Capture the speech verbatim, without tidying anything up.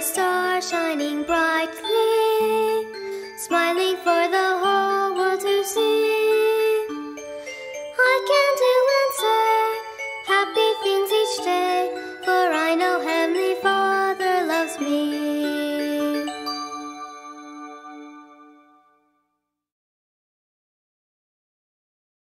a star shining brightly.